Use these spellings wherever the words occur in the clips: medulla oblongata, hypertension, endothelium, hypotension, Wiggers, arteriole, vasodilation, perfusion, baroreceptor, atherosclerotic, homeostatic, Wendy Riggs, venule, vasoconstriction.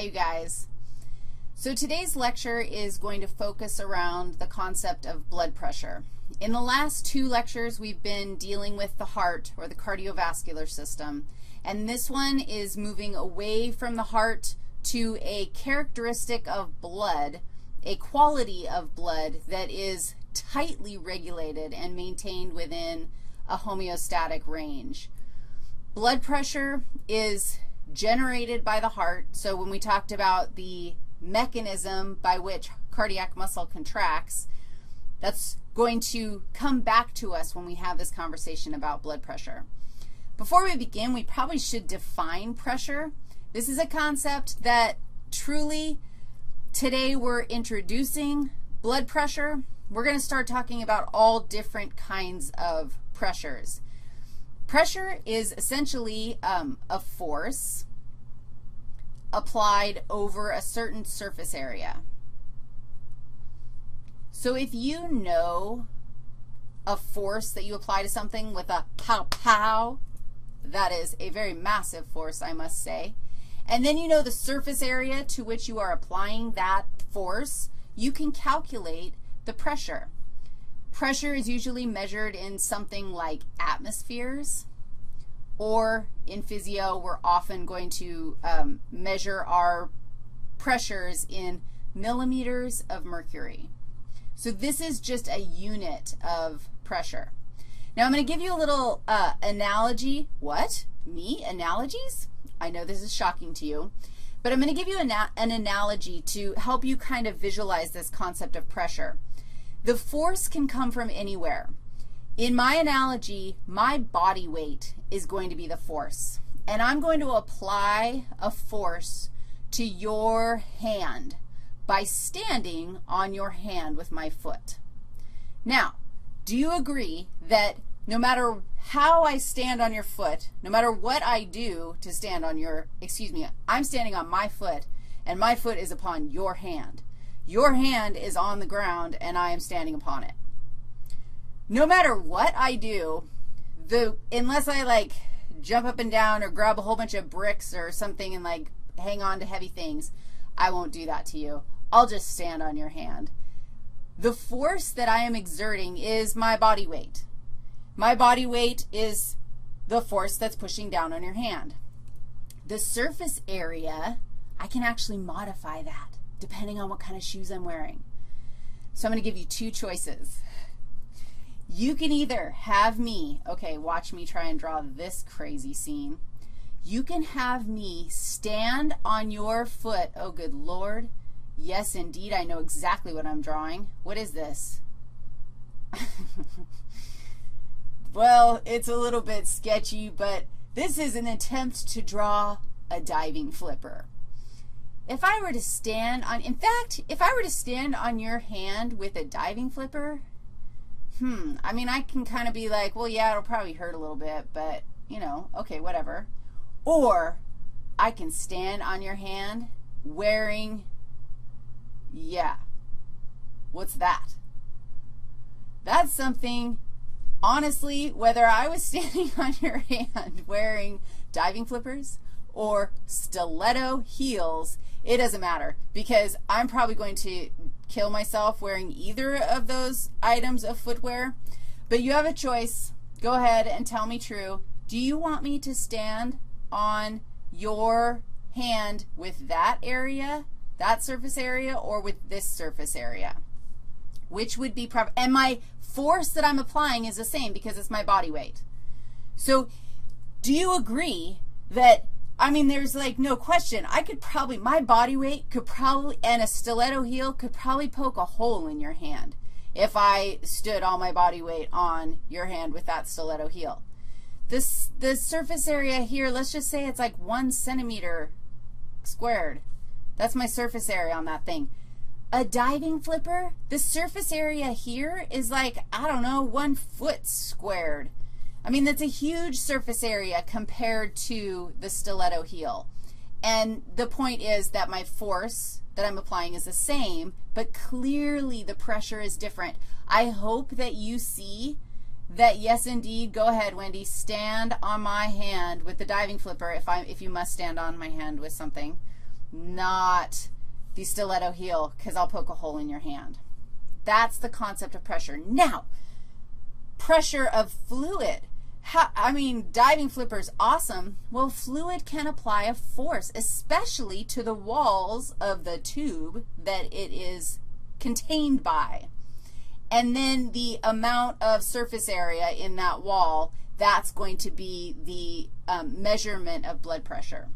Hi you guys. So today's lecture is going to focus around the concept of blood pressure. In the last two lectures we've been dealing with the heart or the cardiovascular system, and this one is moving away from the heart to a characteristic of blood, a quality of blood that is tightly regulated and maintained within a homeostatic range. Blood pressure is generated by the heart. So when we talked about the mechanism by which cardiac muscle contracts, that's going to come back to us when we have this conversation about blood pressure. Before we begin, we probably should define pressure. This is a concept that truly today we're introducing blood pressure. We're going to start talking about all different kinds of pressures. Pressure is essentially a force applied over a certain surface area. So if you know a force that you apply to something with a pow-pow, that is a very massive force, I must say, and then you know the surface area to which you are applying that force, you can calculate the pressure. Pressure is usually measured in something like atmospheres, or in physio we're often going to measure our pressures in millimeters of mercury. So this is just a unit of pressure. Now I'm going to give you a little analogy. What? Me? Analogies? I know this is shocking to you, but I'm going to give you an analogy to help you kind of visualize this concept of pressure. The force can come from anywhere. In my analogy, my body weight is going to be the force, and I'm going to apply a force to your hand by standing on your hand with my foot. Now, do you agree that no matter how I stand on your foot, no matter what I do to stand on your, excuse me, I'm standing on my foot, and my foot is upon your hand. Your hand is on the ground, and I am standing upon it. No matter what I do, unless I like jump up and down or grab a whole bunch of bricks or something and like hang on to heavy things, I won't do that to you. I'll just stand on your hand. The force that I am exerting is my body weight. My body weight is the force that's pushing down on your hand. The surface area, I can actually modify that, depending on what kind of shoes I'm wearing. So I'm going to give you two choices. You can either have me, okay, watch me try and draw this crazy scene. You can have me stand on your foot. Oh, good Lord. Yes, indeed, I know exactly what I'm drawing. What is this? Well, it's a little bit sketchy, but this is an attempt to draw a diving flipper. If I were to stand on, in fact, if I were to stand on your hand with a diving flipper, I mean, I can kind of be like, well, yeah, it'll probably hurt a little bit, but, you know, okay, whatever. Or I can stand on your hand wearing, yeah, what's that? That's something, honestly, whether I was standing on your hand wearing diving flippers or stiletto heels, it doesn't matter, because I'm probably going to kill myself wearing either of those items of footwear. But you have a choice. Go ahead and tell me true. Do you want me to stand on your hand with that area, that surface area, or with this surface area? Which would be proper? And my force that I'm applying is the same because it's my body weight. So do you agree that, I mean, there's like no question, I could probably, my body weight could probably, and a stiletto heel could probably poke a hole in your hand if I stood all my body weight on your hand with that stiletto heel. The surface area here, let's just say it's like 1 centimeter squared. That's my surface area on that thing. A diving flipper, the surface area here is like, I don't know, 1 foot squared. I mean, that's a huge surface area compared to the stiletto heel. And the point is that my force that I'm applying is the same, but clearly the pressure is different. I hope that you see that, yes, indeed, go ahead, Wendy, stand on my hand with the diving flipper if you must stand on my hand with something. not the stiletto heel, because I'll poke a hole in your hand. That's the concept of pressure. Now, pressure of fluid. Diving flipper's awesome. Well, fluid can apply a force, especially to the walls of the tube that it is contained by. And then the amount of surface area in that wall, that's going to be the measurement of blood pressure.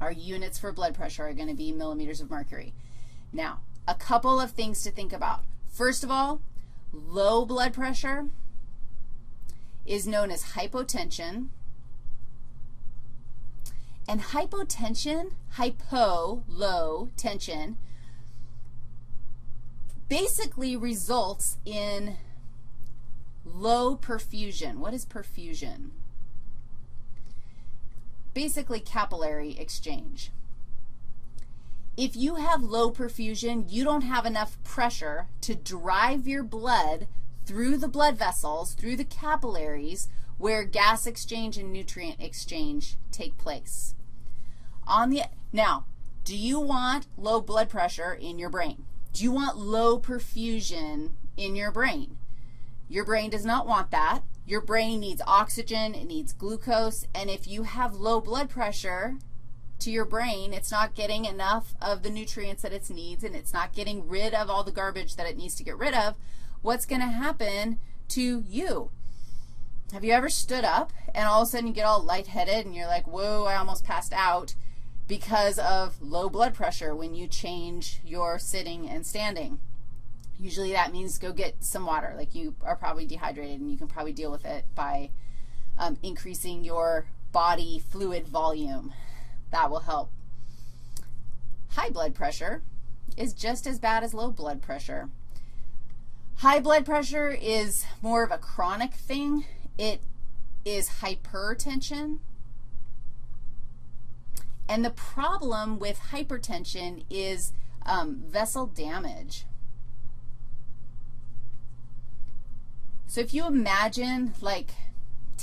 Our units for blood pressure are going to be millimeters of mercury. Now, a couple of things to think about. First of all, low blood pressure is known as hypotension. And hypotension, hypo, low, tension, basically results in low perfusion. What is perfusion? Basically capillary exchange. If you have low perfusion, you don't have enough pressure to drive your blood through the blood vessels, through the capillaries, where gas exchange and nutrient exchange take place. Now, do you want low blood pressure in your brain? Do you want low perfusion in your brain? Your brain does not want that. Your brain needs oxygen, it needs glucose, and if you have low blood pressure to your brain, it's not getting enough of the nutrients that it needs, and it's not getting rid of all the garbage that it needs to get rid of. What's going to happen to you? Have you ever stood up and all of a sudden you get all lightheaded and you're like, whoa, I almost passed out, because of low blood pressure when you change your sitting and standing? Usually that means go get some water. Like, you are probably dehydrated and you can probably deal with it by increasing your body fluid volume. That will help. High blood pressure is just as bad as low blood pressure. High blood pressure is more of a chronic thing. It is hypertension. And the problem with hypertension is vessel damage. So if you imagine, like,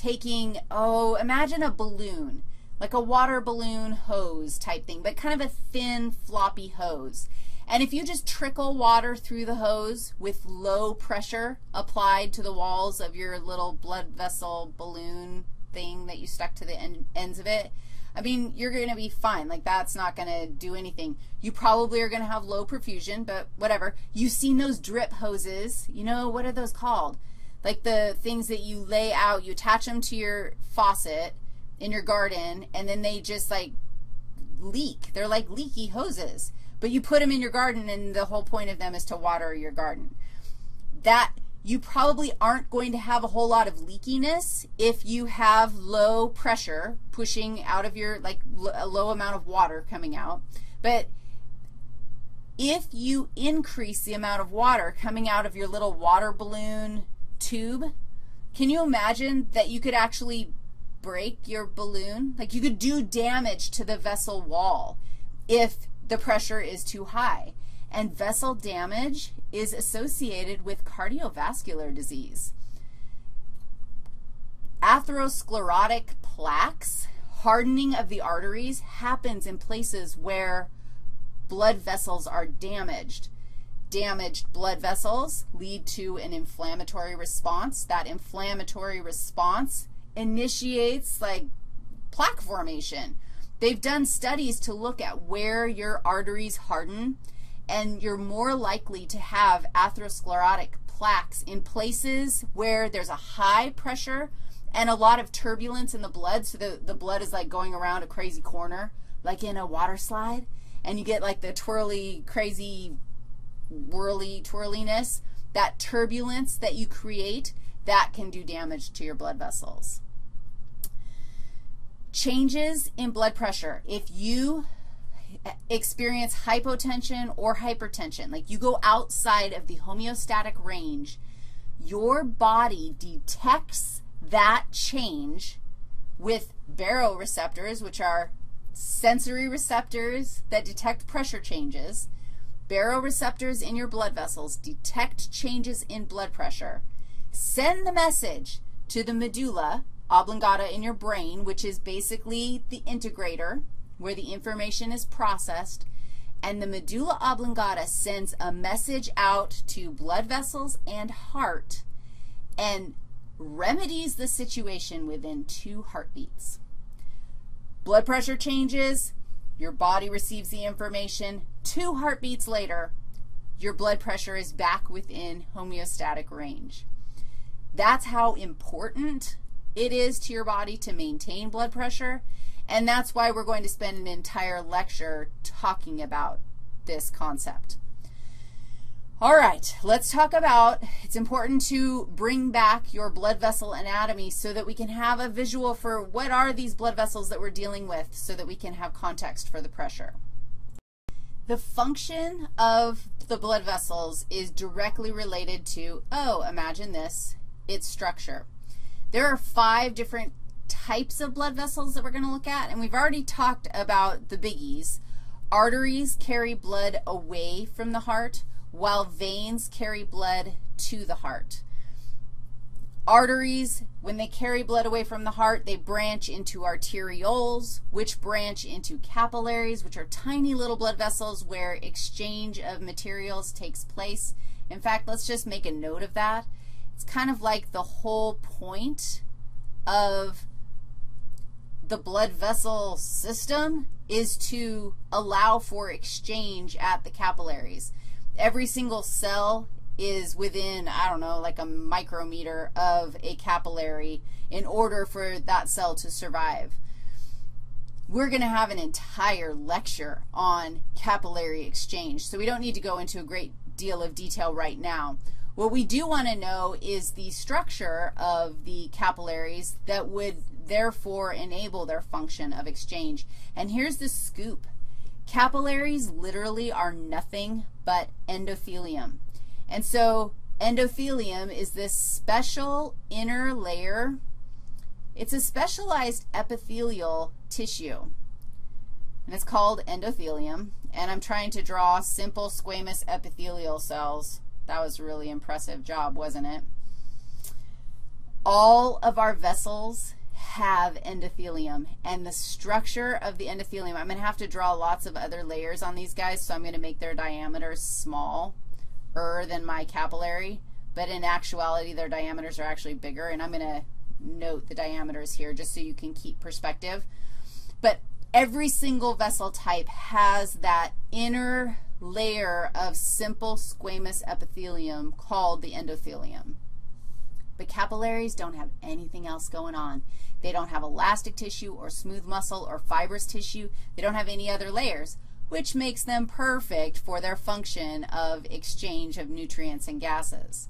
imagine a balloon, like a water balloon hose type thing, but kind of a thin, floppy hose. And if you just trickle water through the hose with low pressure applied to the walls of your little blood vessel balloon thing that you stuck to the ends of it, you're going to be fine. Like, that's not going to do anything. You probably are going to have low perfusion, but whatever. You've seen those drip hoses. You know, what are those called? Like the things that you lay out, you attach them to your faucet in your garden, and then they just, like, leak. They're like leaky hoses. But you put them in your garden, and the whole point of them is to water your garden. That, you probably aren't going to have a whole lot of leakiness if you have low pressure pushing out of your, like, a low amount of water coming out. But if you increase the amount of water coming out of your little water balloon tube, can you imagine that you could actually break your balloon? Like, you could do damage to the vessel wall if the pressure is too high. And vessel damage is associated with cardiovascular disease. Atherosclerotic plaques, hardening of the arteries, happens in places where blood vessels are damaged. Damaged blood vessels lead to an inflammatory response. That inflammatory response initiates, like, plaque formation. They've done studies to look at where your arteries harden, and you're more likely to have atherosclerotic plaques in places where there's a high pressure and a lot of turbulence in the blood, so the blood is, like, going around a crazy corner, like in a water slide, and you get, like, the twirly, crazy, whirly twirliness. That turbulence that you create, that can do damage to your blood vessels. Changes in blood pressure. If you experience hypotension or hypertension, like you go outside of the homeostatic range, your body detects that change with baroreceptors, which are sensory receptors that detect pressure changes. Baroreceptors in your blood vessels detect changes in blood pressure, send the message to the medulla oblongata in your brain, which is basically the integrator where the information is processed, and the medulla oblongata sends a message out to blood vessels and heart and remedies the situation within 2 heartbeats. Blood pressure changes, your body receives the information. 2 heartbeats later, your blood pressure is back within homeostatic range. That's how important it is to your body to maintain blood pressure, and that's why we're going to spend an entire lecture talking about this concept. All right, let's talk about, it's important to bring back your blood vessel anatomy so that we can have a visual for what are these blood vessels that we're dealing with so that we can have context for the pressure. The function of the blood vessels is directly related to, oh, imagine this, its structure. There are 5 different types of blood vessels that we're going to look at, and we've already talked about the biggies. Arteries carry blood away from the heart, while veins carry blood to the heart. Arteries, when they carry blood away from the heart, they branch into arterioles, which branch into capillaries, which are tiny little blood vessels where exchange of materials takes place. In fact, let's just make a note of that. It's kind of like the whole point of the blood vessel system is to allow for exchange at the capillaries. Every single cell is within, I don't know, like a micrometer of a capillary in order for that cell to survive. We're going to have an entire lecture on capillary exchange, so we don't need to go into a great deal of detail right now. What we do want to know is the structure of the capillaries that would therefore enable their function of exchange. And here's the scoop. Capillaries literally are nothing but endothelium. And so endothelium is this special inner layer. It's a specialized epithelial tissue, and it's called endothelium. And I'm trying to draw simple squamous epithelial cells. That was a really impressive job, wasn't it? All of our vessels have endothelium, and the structure of the endothelium, I'm going to have to draw lots of other layers on these guys, so I'm going to make their diameters smaller than my capillary, but in actuality their diameters are actually bigger, and I'm going to note the diameters here just so you can keep perspective. But every single vessel type has that inner layer of simple squamous epithelium called the endothelium. But capillaries don't have anything else going on. They don't have elastic tissue or smooth muscle or fibrous tissue. They don't have any other layers, which makes them perfect for their function of exchange of nutrients and gases.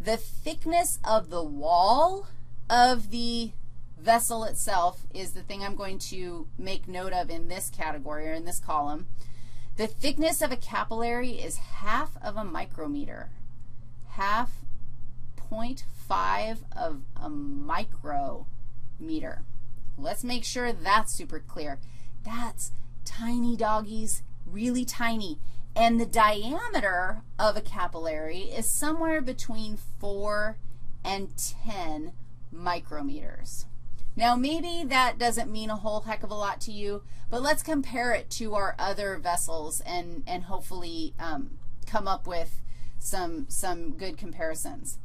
The thickness of the wall of the vessel itself is the thing I'm going to make note of in this category or in this column. The thickness of a capillary is half of a micrometer, half 0.5 of a micrometer. Let's make sure that's super clear. That's tiny doggies, really tiny. And the diameter of a capillary is somewhere between 4 and 10 micrometers. Now, maybe that doesn't mean a whole heck of a lot to you, but let's compare it to our other vessels and hopefully come up with some good comparisons.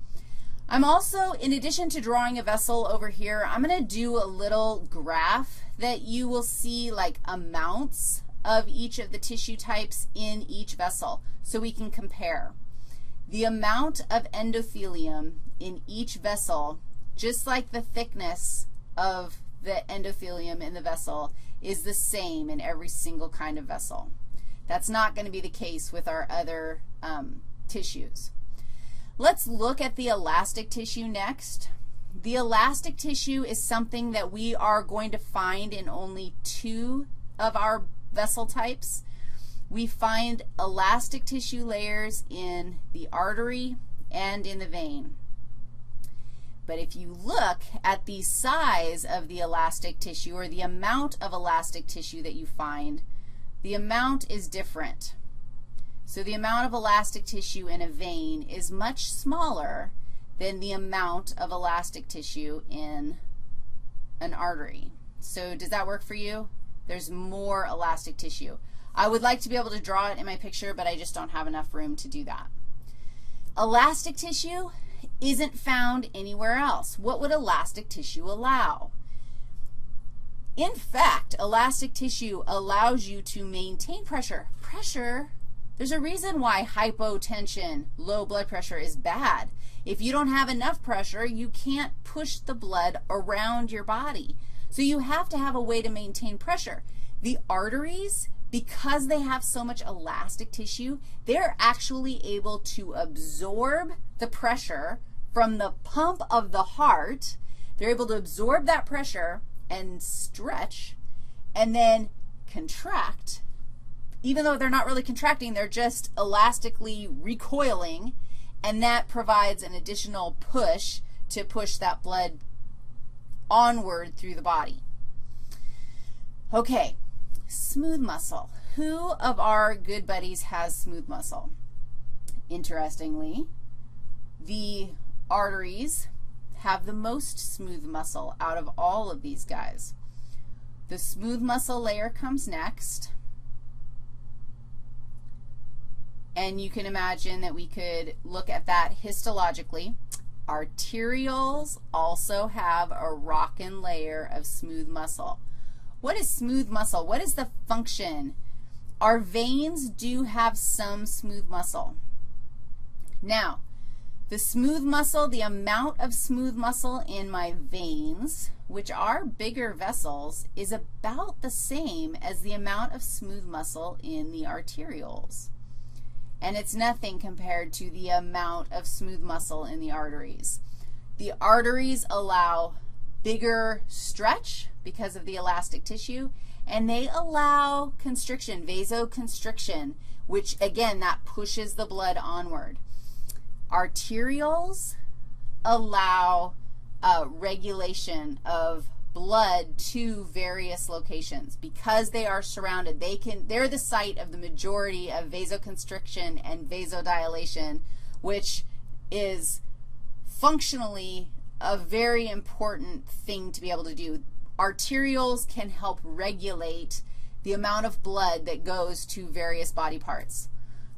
I'm also, in addition to drawing a vessel over here, I'm going to do a little graph that you will see like amounts of each of the tissue types in each vessel so we can compare. The amount of endothelium in each vessel, just like the thickness of the endothelium in the vessel, is the same in every single kind of vessel. That's not going to be the case with our other tissues. Let's look at the elastic tissue next. The elastic tissue is something that we are going to find in only 2 of our vessel types. We find elastic tissue layers in the artery and in the vein. But if you look at the size of the elastic tissue or the amount of elastic tissue that you find, the amount is different. So the amount of elastic tissue in a vein is much smaller than the amount of elastic tissue in an artery. So does that work for you? There's more elastic tissue. I would like to be able to draw it in my picture, but I just don't have enough room to do that. Elastic tissue isn't found anywhere else. What would elastic tissue allow? In fact, elastic tissue allows you to maintain pressure. Pressure, there's a reason why hypotension, low blood pressure, is bad. If you don't have enough pressure, you can't push the blood around your body. So you have to have a way to maintain pressure. The arteries, because they have so much elastic tissue, they're actually able to absorb the pressure from the pump of the heart. They're able to absorb that pressure and stretch and then contract. Even though they're not really contracting, they're just elastically recoiling, and that provides an additional push to push that blood onward through the body. Okay, smooth muscle. Who of our good buddies has smooth muscle? Interestingly, the arteries have the most smooth muscle out of all of these guys. The smooth muscle layer comes next. And you can imagine that we could look at that histologically. Arterioles also have a rockin' layer of smooth muscle. What is smooth muscle? What is the function? Our veins do have some smooth muscle. Now, the smooth muscle, the amount of smooth muscle in my veins, which are bigger vessels, is about the same as the amount of smooth muscle in the arterioles. And it's nothing compared to the amount of smooth muscle in the arteries. The arteries allow bigger stretch because of the elastic tissue, and they allow constriction, vasoconstriction, which, again, that pushes the blood onward. Arterioles allow regulation of blood to various locations. Because they are surrounded, they're the site of the majority of vasoconstriction and vasodilation, which is functionally a very important thing to be able to do. Arterioles can help regulate the amount of blood that goes to various body parts.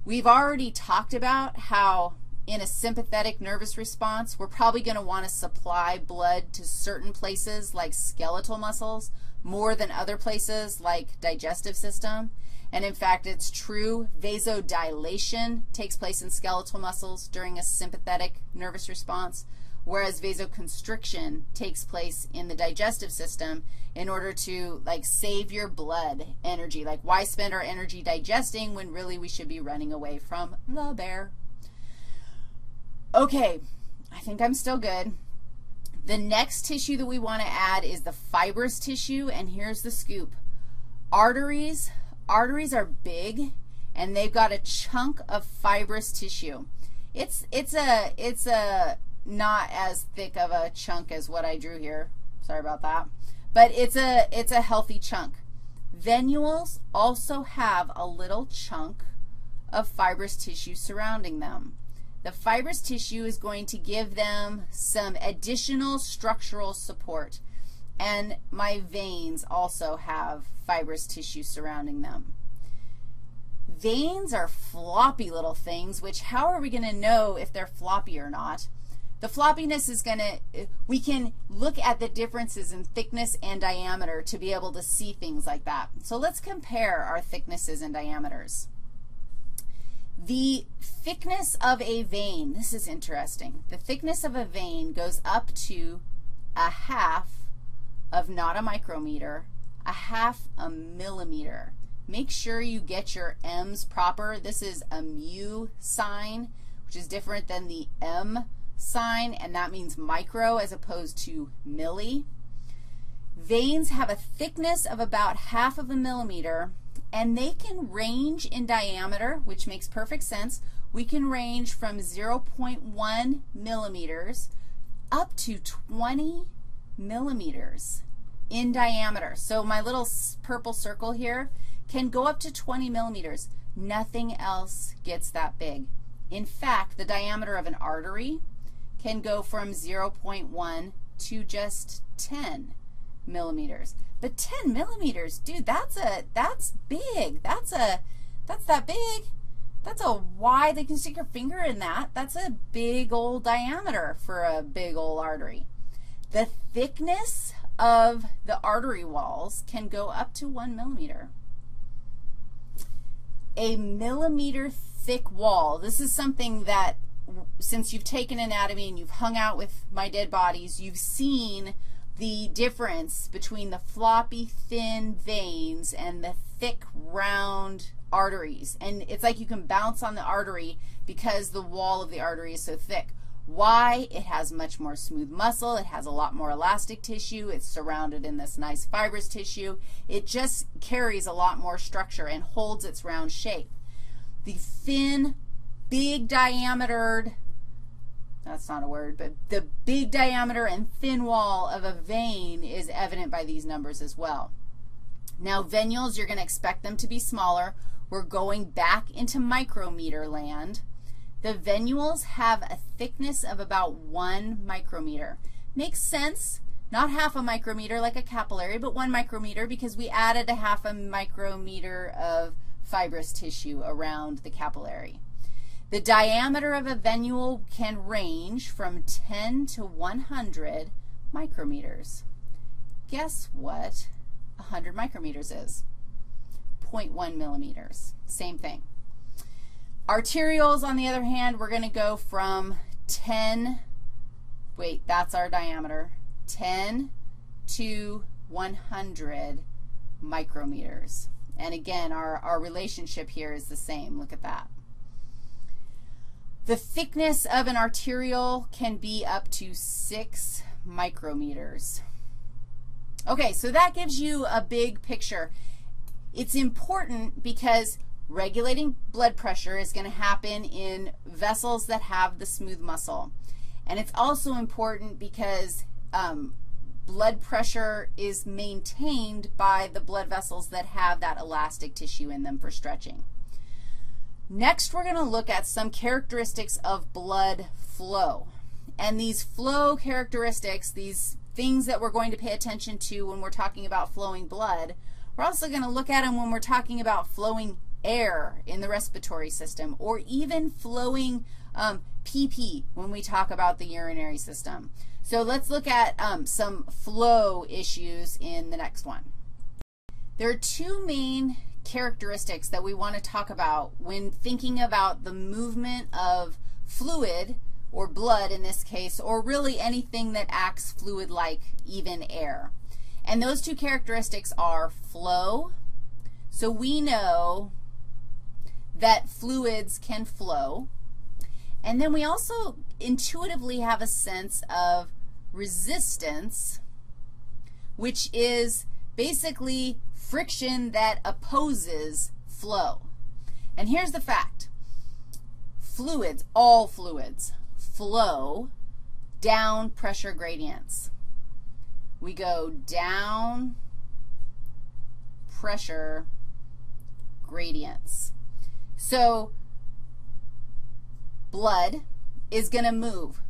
We've already talked about how in a sympathetic nervous response, we're probably going to want to supply blood to certain places like skeletal muscles more than other places like digestive system. And in fact, it's true, vasodilation takes place in skeletal muscles during a sympathetic nervous response, whereas vasoconstriction takes place in the digestive system in order to, like, save your blood energy. Like, why spend our energy digesting when really we should be running away from the bear? Okay, I think I'm still good. The next tissue that we want to add is the fibrous tissue, and here's the scoop. Arteries are big, and they've got a chunk of fibrous tissue. It's not as thick of a chunk as what I drew here. Sorry about that. But it's a healthy chunk. Venules also have a little chunk of fibrous tissue surrounding them. The fibrous tissue is going to give them some additional structural support. And my veins also have fibrous tissue surrounding them. Veins are floppy little things, which how are we going to know if they're floppy or not? The floppiness is going to, we can look at the differences in thickness and diameter to be able to see things like that. So let's compare our thicknesses and diameters. The thickness of a vein, this is interesting. The thickness of a vein goes up to a half of not a micrometer, a half a millimeter. Make sure you get your M's proper. This is a mu sign, which is different than the M sign, and that means micro as opposed to milli. Veins have a thickness of about half of a millimeter, and they can range in diameter, which makes perfect sense. We can range from 0.1 millimeters up to 20 millimeters in diameter. So my little purple circle here can go up to 20 millimeters. Nothing else gets that big. In fact, the diameter of an artery can go from 0.1 to just 10 millimeters. But 10 millimeters, dude, that's big. That's that big. That's a wide, they can stick your finger in that. That's a big old diameter for a big old artery. The thickness of the artery walls can go up to 1 millimeter. A millimeter thick wall, this is something that since you've taken anatomy and you've hung out with my dead bodies, you've seen the difference between the floppy, thin veins and the thick, round arteries. And it's like you can bounce on the artery because the wall of the artery is so thick. Why? It has much more smooth muscle. It has a lot more elastic tissue. It's surrounded in this nice fibrous tissue. It just carries a lot more structure and holds its round shape. The thin, big diametered, that's not a word, but the big diameter and thin wall of a vein is evident by these numbers as well. Now, venules, you're going to expect them to be smaller. We're going back into micrometer land. The venules have a thickness of about 1 micrometer. Makes sense, not half a micrometer like a capillary, but 1 micrometer because we added a half a micrometer of fibrous tissue around the capillary. The diameter of a venule can range from 10 to 100 micrometers. Guess what 100 micrometers is? 0.1 millimeters, same thing. Arterioles, on the other hand, we're going to go from 10, wait, that's our diameter, 10 to 100 micrometers. And again, our relationship here is the same. Look at that. The thickness of an arteriole can be up to 6 micrometers. Okay, so that gives you a big picture. It's important because regulating blood pressure is going to happen in vessels that have the smooth muscle. And it's also important because blood pressure is maintained by the blood vessels that have that elastic tissue in them for stretching. Next, we're going to look at some characteristics of blood flow. And these flow characteristics, these things that we're going to pay attention to when we're talking about flowing blood, we're also going to look at them when we're talking about flowing air in the respiratory system, or even flowing PP when we talk about the urinary system. So let's look at some flow issues in the next one. There are two main characteristics that we want to talk about when thinking about the movement of fluid, or blood in this case, or really anything that acts fluid-like, even air. And those two characteristics are flow. So we know that fluids can flow. And then we also intuitively have a sense of resistance, which is basically friction that opposes flow. And here's the fact. Fluids, all fluids, flow down pressure gradients. We go down pressure gradients. So blood is going to move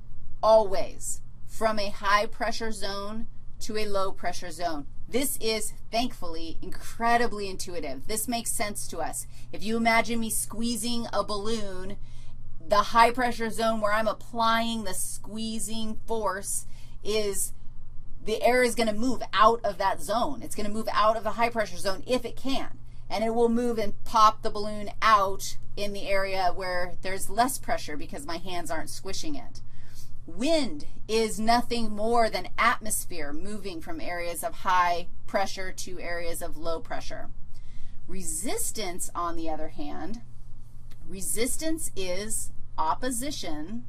always from a high pressure zone to a low pressure zone. This is, thankfully, incredibly intuitive. This makes sense to us. If you imagine me squeezing a balloon, the high pressure zone where I'm applying the squeezing force is the air is going to move out of that zone. It's going to move out of the high pressure zone if it can. And it will move and pop the balloon out in the area where there's less pressure because my hands aren't squishing it. Wind is nothing more than atmosphere moving from areas of high pressure to areas of low pressure. Resistance, on the other hand, resistance is opposition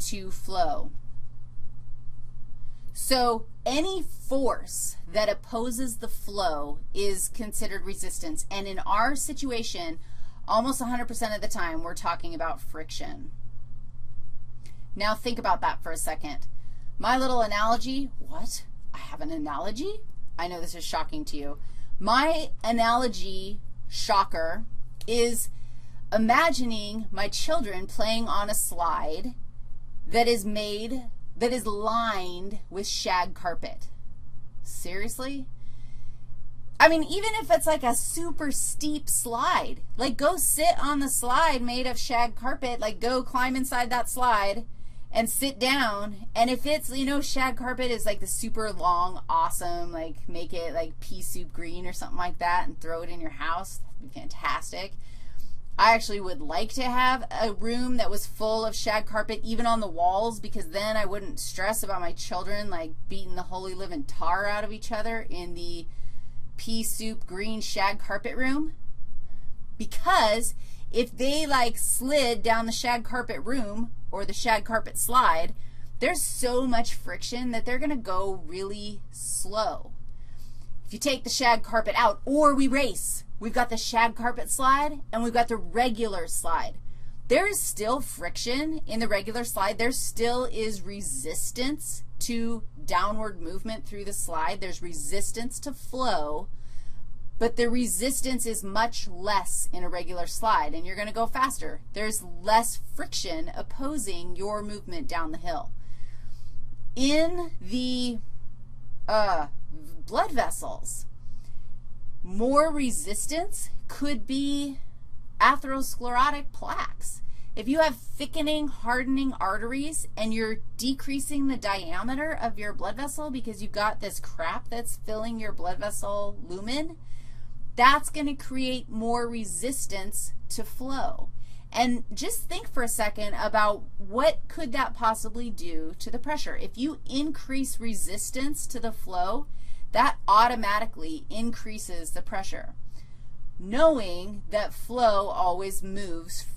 to flow. So any force that opposes the flow is considered resistance. And in our situation, almost 100% of the time, we're talking about friction. Now think about that for a second. My little analogy, what? I have an analogy? I know this is shocking to you. My analogy, shocker, is imagining my children playing on a slide that is made, that is lined with shag carpet. Seriously? I mean, even if it's like a super steep slide, like go sit on the slide made of shag carpet, like go climb inside that slide and sit down. And if it's, you know, shag carpet is like the super long, awesome, like make it like pea soup green or something like that and throw it in your house, that'd be fantastic. I actually would like to have a room that was full of shag carpet, even on the walls, because then I wouldn't stress about my children like beating the holy living tar out of each other in the pea soup green shag carpet room. Because if they like slid down the shag carpet room or the shag carpet slide, there's so much friction that they're going to go really slow. If you take the shag carpet out, or we race, we've got the shag carpet slide and we've got the regular slide. There is still friction in the regular slide. There still is resistance to downward movement through the slide. There's resistance to flow, but the resistance is much less in a regular slide, and you're going to go faster. There's less friction opposing your movement down the hill. In the blood vessels, more resistance could be atherosclerotic plaques. If you have thickening, hardening arteries and you're decreasing the diameter of your blood vessel because you've got this crap that's filling your blood vessel lumen, that's going to create more resistance to flow. And just think for a second about what could that possibly do to the pressure. If you increase resistance to the flow, that automatically increases the pressure. Knowing that flow always moves forward.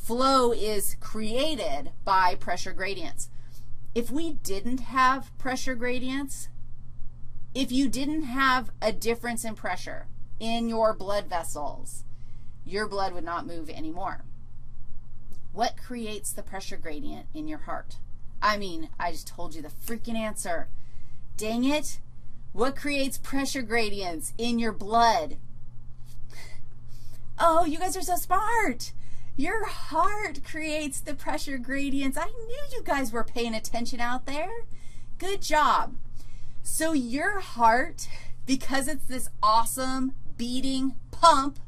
Flow is created by pressure gradients. If we didn't have pressure gradients, if you didn't have a difference in pressure in your blood vessels, your blood would not move anymore. What creates the pressure gradient in your heart? I mean, I just told you the freaking answer. Dang it. What creates pressure gradients in your blood? Oh, you guys are so smart. Your heart creates the pressure gradients. I knew you guys were paying attention out there. Good job. So your heart, because it's this awesome beating pump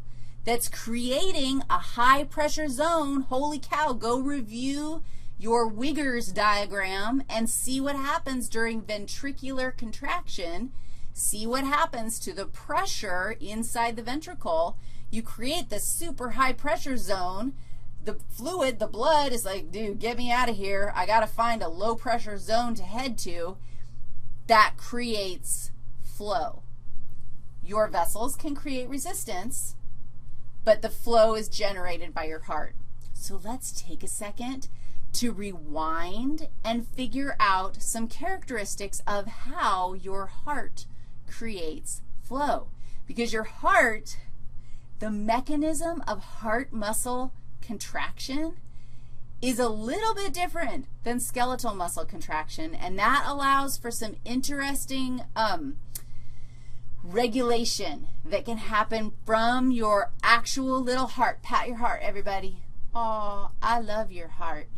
that's creating a high pressure zone, holy cow, go review your Wiggers diagram and see what happens during ventricular contraction. See what happens to the pressure inside the ventricle. You create this super high pressure zone. The fluid, the blood is like, dude, get me out of here. I got to find a low pressure zone to head to. That creates flow. Your vessels can create resistance, but the flow is generated by your heart. So let's take a second to rewind and figure out some characteristics of how your heart creates flow. Because your heart, the mechanism of heart muscle contraction is a little bit different than skeletal muscle contraction, and that allows for some interesting regulation that can happen from your actual little heart. Pat your heart, everybody. Aw, I love your heart.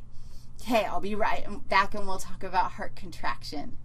Okay, I'll be right back and we'll talk about heart contraction.